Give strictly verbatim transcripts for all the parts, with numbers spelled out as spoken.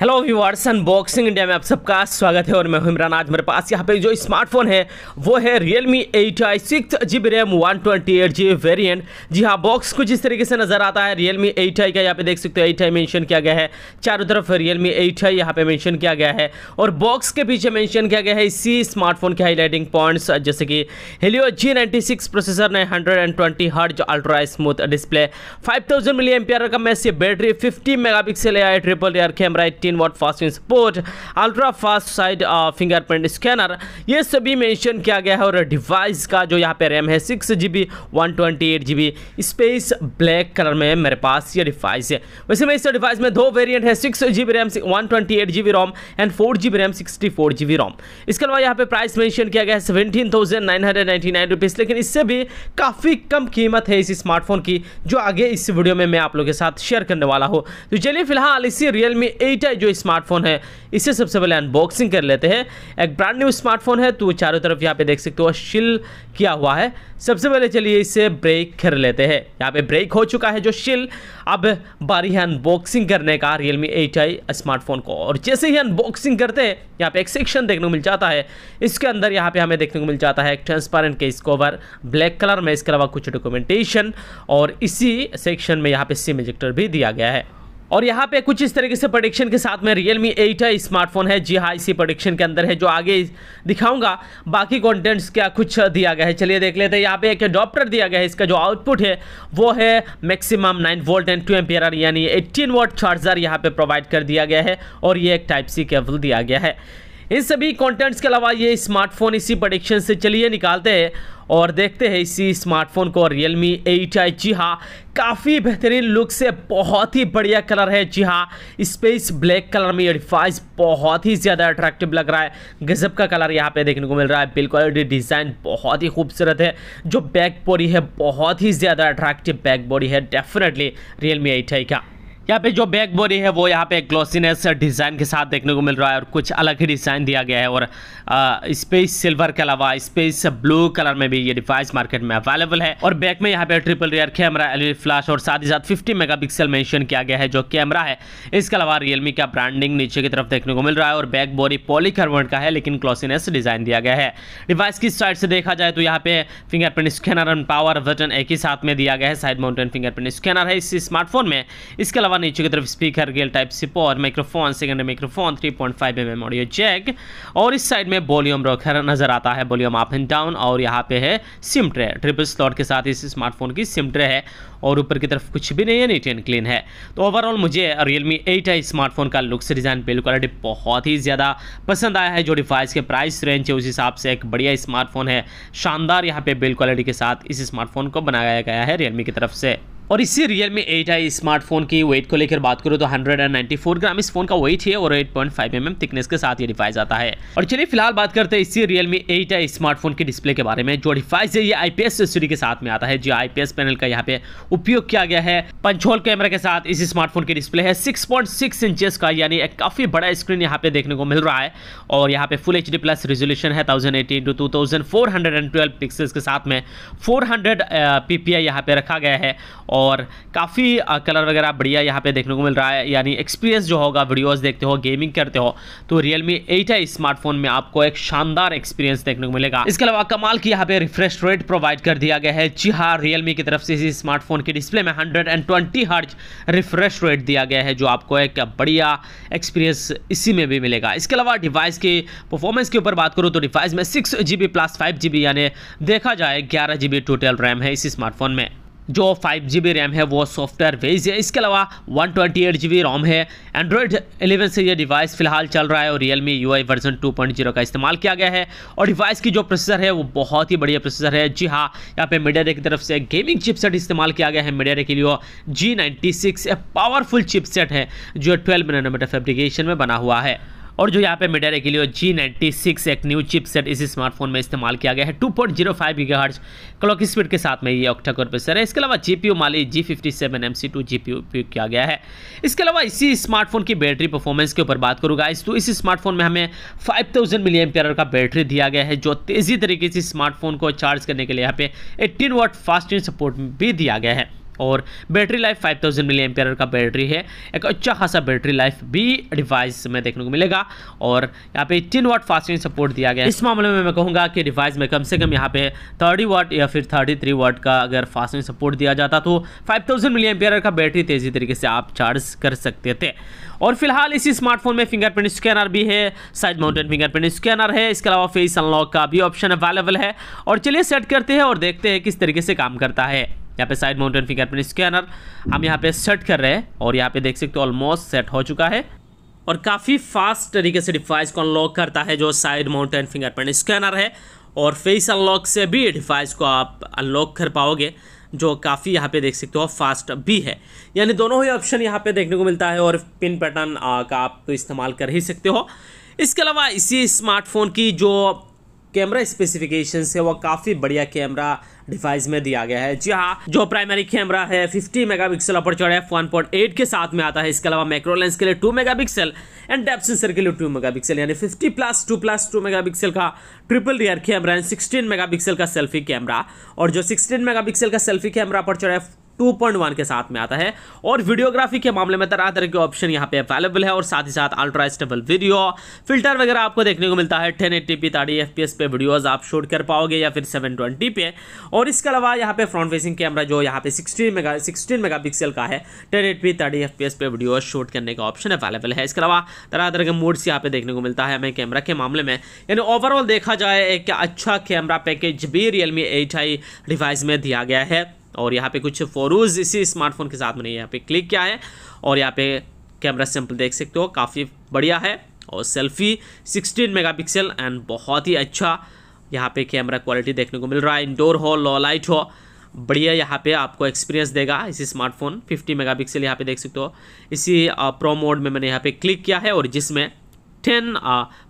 Hello viewers, unboxing India में आप सबका स्वागत है और मैं हूं इमरान। आज मेरे पास यहाँ पे जो स्मार्टफोन है वो है Realme eight i, six G B RAM one twenty eight G variant. जी हाँ, बॉक्स कुछ इस तरीके से नजर आता है Realme एट आई का। यहाँ पे देख सकते हो एट आई मेंशन किया गया है, चारों तरफ Realme एट आई यहाँ पे मेंशन किया गया है और बॉक्स के पीछे मेंशन किया गया है इसी स्मार्टफोन के हाईलाइटिंग पॉइंट्स, जैसे कि Helio G ninety six processor ने hundred and twenty hertz ultra smooth display, five thousand milli ampere का massive battery, fifty mega pixel AI triple rear camera, watt fast support, ultra fast side fingerprint scanner, ये सभी mention किया गया है। और device का जो यहाँ पे रैम है six GB one twenty eight GB space black colour में मेरे पास ये डिवाइस है। वैसे में इस डिवाइस में दो वेरिएंट है, six GB RAM one twenty eight GB ROM and four GB RAM sixty four GB ROM. इसके अलावा यहाँ पे प्राइस मेंशन किया गया है seventeen thousand nine hundred ninety nine rupees, लेकिन इससे भी काफी कम कीमत है इस स्मार्टफोन की, जो आगे इस वीडियो में मैं आप लोगों के साथ शेयर करने वाला हूँ। तो चलिए फिलहाल इसी Realme एट आई जो स्मार्टफोन है इसे सबसे पहले अनबॉक्सिंग कर लेते हैं। एक ब्रांड न्यू स्मार्टफोन है, तो चारों तरफ यहाँ पे देख सकते हो शिल किया हुआ है। सबसे पहले चलिए इसे ब्रेक कर लेते हैं। यहाँ पे ब्रेक हो चुका है जो शिल। अब बारी है अनबॉक्सिंग करने का Realme एट आई स्मार्टफोन को, और जैसे ही अनबॉक्सिंग करते हैं यहाँ पे एक सेक्शन देखने को मिल जाता है। इसके अंदर यहाँ पे हमें देखने को मिल जाता है एक transparent case cover black colour में, इसके अलावा कुछ डॉक्यूमेंटेशन और इसी सेक्शन में यहाँ पे सिम इजेक्टर भी दिया गया है। और यहाँ पे कुछ इस तरीके से प्रोडिक्शन के साथ में Realme एट आई स्मार्टफोन है। जी हाँ, इसी प्रोडिक्शन के अंदर है जो आगे दिखाऊंगा। बाकी कंटेंट्स क्या कुछ दिया गया है चलिए देख लेते हैं। यहाँ पे एक अडॉप्टर दिया गया है, इसका जो आउटपुट है वो है maximum nine volt and two ampere यानी एटीन वोल्ट चार्जर यहाँ पे प्रोवाइड कर दिया गया है और ये एक टाइप सी केबल दिया गया है। इन सभी कंटेंट्स के अलावा ये स्मार्टफोन इसी प्रोडिक्शन से चलिए निकालते हैं और देखते हैं इसी स्मार्टफोन को Realme एट आई। जी हाँ, काफ़ी बेहतरीन लुक से बहुत ही बढ़िया कलर है। जी हाँ, स्पेस ब्लैक कलर में ये डिवाइस बहुत ही ज़्यादा अट्रैक्टिव लग रहा है। गजब का कलर यहाँ पे देखने को मिल रहा है, बिल्कुल क्वालिटी डिज़ाइन बहुत ही खूबसूरत है। जो बैक बॉडी है बहुत ही ज़्यादा अट्रैक्टिव बैक बॉडी है डेफिनेटली Realme एट आई का। यहाँ पे जो बैक बॉडी है वो यहाँ पे ग्लॉसीनेस डिज़ाइन के साथ देखने को मिल रहा है और कुछ अलग ही डिज़ाइन दिया गया है। और स्पेस सिल्वर के अलावा स्पेस ब्लू कलर में भी ये डिवाइस मार्केट में अवेलेबल है। और बैक में यहाँ पे triple rear camera, LED flash और साथ ही साथ फिफ्टी मेगापिक्सल मेंशन किया गया है जो कैमरा है। इसके अलावा Realme का ब्रांडिंग नीचे की तरफ देखने को मिल रहा है और बैक बॉडी पॉलीकार्बोनेट का है लेकिन ग्लॉसीनेस डिज़ाइन दिया गया है। डिवाइस की साइड से देखा जाए तो यहाँ पे fingerprint scanner and power button एक ही साथ में दिया गया है। साइड माउंटेड फिंगरप्रिंट स्कैनर है इस स्मार्टफोन में। इसके अलावा नीचे की तरफ speaker, real type C port, microphone, secondary microphone, three point five M M audio jack और इस साइड में वॉल्यूम रॉकर नजर आता है, वॉल्यूम अप एंड डाउन। और यहाँ पे है सिम ट्रे, ट्रिपल स्लॉट के साथ इस स्मार्टफोन की सिम ट्रे है और ऊपर की तरफ कुछ भी नहीं है, नीट एंड क्लीन है। तो ओवरऑल मुझे Realme एट आई स्मार्टफोन का लुक्स, डिज़ाइन, बिल्ड क्वालिटी बहुत ही ज़्यादा पसंद आया है। जो डिवाइस के प्राइस रेंज है उस हिसाब से एक बढ़िया स्मार्टफोन है। शानदार यहाँ पे बिल्ड क्वालिटी के साथ इस स्मार्टफोन को बनाया गया है Realme की तरफ से। और इसी Realme एट आई स्मार्टफोन की वेट को लेकर बात करूँ तो वन नाइन्टी फोर ग्राम इस फोन का वेट है और eight point five M M thickness के साथ ये डिवाइस आता है। और चलिए फिलहाल बात करते हैं इसी Realme एट आई स्मार्टफोन के डिस्प्ले के बारे में। जो डिवाइस है ये आईपीएस एलसीडी के साथ में आता है। जो आईपीएस पैनल का यहाँ पे उपयोग किया गया है, पंच होल कैमरा के साथ इस स्मार्टफोन की डिस्प्ले है। सिक्स पॉइंट सिक्स इंचेस का यानी एक काफी बड़ा स्क्रीन यहाँ पे देखने को मिल रहा है और यहाँ पे full H D plus resolution है thousand eighty into two thousand four hundred and twelve pixels के साथ में। Four hundred P P I यहाँ पे रखा गया है और काफ़ी कलर वगैरह बढ़िया यहाँ पे देखने को मिल रहा है। यानी एक्सपीरियंस जो होगा, वीडियोस देखते हो, गेमिंग करते हो तो Realme एट आई स्मार्टफोन में आपको एक शानदार एक्सपीरियंस देखने को मिलेगा। इसके अलावा कमाल की यहाँ पे रिफ्रेश रेट प्रोवाइड कर दिया गया है। जी हाँ, Realme की तरफ से इस स्मार्टफोन के डिस्प्ले में hundred and twenty hertz refresh rate दिया गया है जो आपको एक बढ़िया एक्सपीरियंस इसी में भी मिलेगा। इसके अलावा डिवाइस की परफॉर्मेंस के ऊपर बात करूँ तो डिवाइस में six G B plus five G B यानी देखा जाए ग्यारह जी बी टोटल रैम है इस स्मार्टफोन में। जो फाइव जी बी रैम है वो सॉफ्टवेयर बेस्ड है। इसके अलावा one twenty eight G B ROM है। एंड्रॉयड इलेवन से ये डिवाइस फिलहाल चल रहा है और Realme UI version two point zero का इस्तेमाल किया गया है। और डिवाइस की जो प्रोसेसर है वो बहुत ही बढ़िया प्रोसेसर है। जी हाँ, यहाँ पे MediaTek की तरफ से गेमिंग चिपसेट इस्तेमाल किया गया है। MediaTek Helio G ninety six एक पावरफुल चिपसेट है जो ट्वेल्व नैनोमीटर फैब्रिकेशन में बना हुआ है। और जो यहाँ पे MediaTek Helio G ninety six एक न्यू चिपसेट इसी स्मार्टफोन में इस्तेमाल किया गया है। Two point zero five gigahertz clock speed के साथ में ये ऑक्टा कोर प्रोसेसर है। इसके अलावा GPU Mali G fifty seven M C two GPU उपयोग किया गया है। इसके अलावा इसी स्मार्टफोन की बैटरी परफॉर्मेंस के ऊपर बात करूँगा तो इस स्मार्टफोन में हमें फाइव थाउजेंड मिली एम्पियर का बैटरी दिया गया है जो तेजी तरीके से स्मार्टफोन को चार्ज करने के लिए यहाँ पे eighteen watt fast charging support भी दिया गया है। और battery life five thousand milli ampere का बैटरी है। एक अच्छा खासा बैटरी लाइफ भी डिवाइस में देखने को मिलेगा और यहाँ पे एटीन वाट फास्टिंग सपोर्ट दिया गया। इस मामले में मैं कहूँगा कि डिवाइस में कम से कम यहाँ पे थर्टी वाट या फिर थर्टी थ्री वाट का अगर फास्टिंग सपोर्ट दिया जाता तो फाइव थाउजेंड मिली एम्पियर का बैटरी तेजी तरीके से आप चार्ज कर सकते थे। और फिलहाल इसी स्मार्टफोन में फिंगरप्रिंट स्कैनर भी है, साइड माउंटेड फिंगरप्रिंट स्कैनर है, इसके अलावा फेस अनलॉक का भी ऑप्शन अवेलेबल है। और चलिए सेट करते हैं और देखते हैं किस तरीके से काम करता है। यहाँ पे साइड माउंटेड फिंगरप्रिंट स्कैनर हम यहाँ पे सेट कर रहे हैं और यहाँ पे देख सकते हो ऑलमोस्ट सेट हो चुका है और काफ़ी फास्ट तरीके से डिवाइस को अनलॉक करता है जो साइड माउंटेड फिंगरप्रिंट स्कैनर है। और फेस अनलॉक से भी डिवाइस को आप अनलॉक कर पाओगे जो काफ़ी यहाँ पे देख सकते हो फास्ट भी है। यानी दोनों ही ऑप्शन यहाँ पे देखने को मिलता है और पिन पैटर्न का आप तो इस्तेमाल कर ही सकते हो। इसके अलावा इसी स्मार्टफोन की जो कैमरा स्पेसिफिकेशंस है वो काफ़ी बढ़िया कैमरा डिवाइस में दिया गया है। जी हाँ, जो प्राइमरी कैमरा है fifty megapixel aperture F one point eight के साथ में आता है। इसके अलावा मैक्रो लेंस के लिए two megapixel and depth sensor के लिए टू मेगापिक्सल यानी fifty plus two plus two megapixel का triple rear camera and sixteen megapixel का सेल्फी कैमरा। और जो सिक्सटीन मेगापिक्सल का selfie camera aperture F two point one के साथ में आता है। और वीडियोग्राफी के मामले में तरह तरह के ऑप्शन यहाँ पे अवेलेबल है और साथ ही साथ अल्ट्रा स्टेबल वीडियो फिल्टर वगैरह आपको देखने को मिलता है। Ten eighty P thirty FPS पे वीडियोस आप शूट कर पाओगे या फिर सेवन ट्वेंटी पे। और इसके अलावा यहाँ पे फ्रंट फेसिंग कैमरा जो यहाँ पे sixteen mega sixteen mega pixel का है ten eighty P thirty FPS पे वीडियो शूट करने का ऑप्शन अवेलेबल है। इसके अलावा तरह तरह के मोड्स यहाँ पे देखने को मिलता है हमें कैमरा के मामले में। यानी ओवरऑल देखा जाए एक अच्छा कैमरा पैकेज भी रियलमी एट आई डिवाइस में दिया गया है। और यहाँ पे कुछ फोरूज इसी स्मार्टफोन के साथ में नहीं यहाँ पे क्लिक किया है। और यहाँ पे कैमरा सैंपल देख सकते हो काफ़ी बढ़िया है और सेल्फी सिक्सटीन मेगापिक्सल एंड बहुत ही अच्छा यहाँ पे कैमरा क्वालिटी देखने को मिल रहा है। इंडोर हो, लो लाइट हो, बढ़िया यहाँ पे आपको एक्सपीरियंस देगा इसी स्मार्टफोन। फिफ्टी मेगापिक्सल यहाँ पे देख सकते हो इसी प्रो मोड में मैंने यहाँ पे क्लिक किया है और जिसमें ten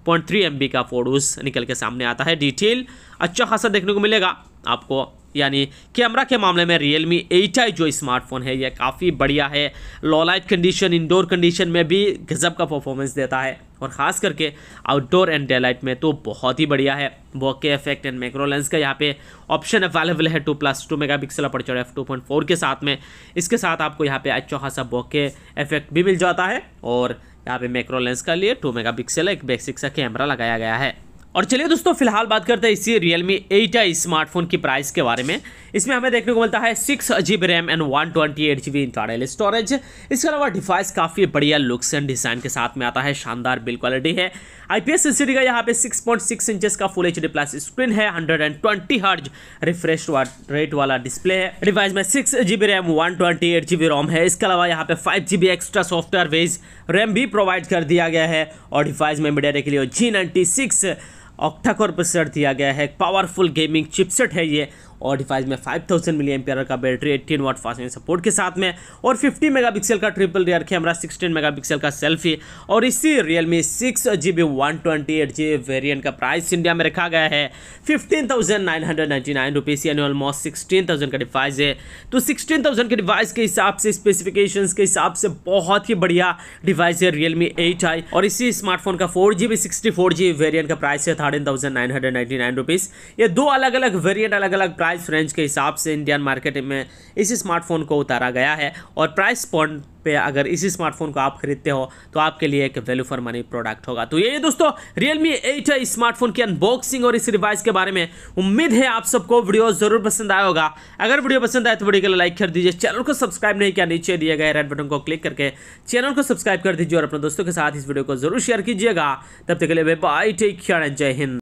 point three M B का फोटोज निकल के सामने आता है। डिटेल अच्छा खासा देखने को मिलेगा आपको। यानी कैमरा के मामले में रियलमी एट आई जो स्मार्टफोन है यह काफ़ी बढ़िया है। Low light condition, indoor condition में भी गजब का परफॉर्मेंस देता है और ख़ास करके आउटडोर एंड डे लाइट में तो बहुत ही बढ़िया है। Bokeh effect and macro lens का यहाँ पे ऑप्शन अवेलेबल है two plus two mega pixel aperture F two point four के साथ में। इसके साथ आपको यहाँ पे अच्छा खासा बॉके इफेक्ट भी मिल जाता है और यहाँ पे मैक्रो लेंस का लिए टू मेगा पिक्सल एक बेसिक सा कैमरा लगाया गया है। और चलिए दोस्तों फिलहाल बात करते हैं इसी Realme एट आई स्मार्टफोन की प्राइस के बारे में। इसमें हमें देखने को मिलता है six G B RAM and one twenty eight G B internal storage. इसके अलावा डिवाइस काफ़ी बढ़िया लुक्स एंड डिज़ाइन के साथ में आता है, शानदार बिल्ड क्वालिटी है। आई पी एस एलसीडी का यहाँ पे सिक्स पॉइंट सिक्स इंचेस का full H D plus screen है, hundred and twenty hertz refresh rate वाला डिस्प्ले है। डिवाइस में six G B RAM one twenty eight G B ROM है। इसके अलावा यहाँ पे five G B extra software based RAM भी प्रोवाइड कर दिया गया है। और डिवाइस में MediaTek के लिए G ninety six octa core processor दिया गया है, पावरफुल गेमिंग चिपसेट है ये। और डिवाइस में फाइव थाउजेंड मिली एम्पियर का battery eighteen watt fasting support के साथ में और फिफ्टी मेगापिक्सल का triple rear camera, sixteen megapixel का सेल्फी। और इसी Realme six G B one twenty eight G variant का प्राइस इंडिया में रखा गया है fifteen thousand nine hundred ninety nine rupees यानी ऑलमोस्ट सिक्सटीन थाउजेंड का डिवाइस है। तो सिक्सटीन थाउजेंड के डिवाइस के हिसाब से, स्पेसिफिकेशंस के हिसाब से बहुत ही बढ़िया डिवाइस है रियलमी एट आई। और इसी स्मार्टफोन का four G B sixty four G variant का प्राइस है thirteen thousand nine hundred ninety nine rupees. ये दो अलग अलग वेरियंट अलग अलग प्राइस रेंज के हिसाब से इंडियन मार्केट में इस स्मार्टफोन को उतारा गया है। और प्राइस पॉइंट पे अगर इसी स्मार्टफोन को आप खरीदते हो तो आपके लिए एक वैल्यू फॉर मनी प्रोडक्ट होगा। तो ये दोस्तों Realme एट आई स्मार्टफोन की अनबॉक्सिंग और इस डिवाइस के बारे में। उम्मीद है आप सबको वीडियो जरूर पसंद आया होगा। अगर वीडियो पसंद आए तो वीडियो को लाइक कर दीजिए, चैनल को सब्सक्राइब नहीं किया नीचे दिए गए रेड बटन को क्लिक करके चैनल को सब्सक्राइब कर दीजिए और अपने दोस्तों के साथ इस वीडियो को जरूर शेयर कीजिएगा। तब तक के लिए बाय, टेक केयर, जय हिंद।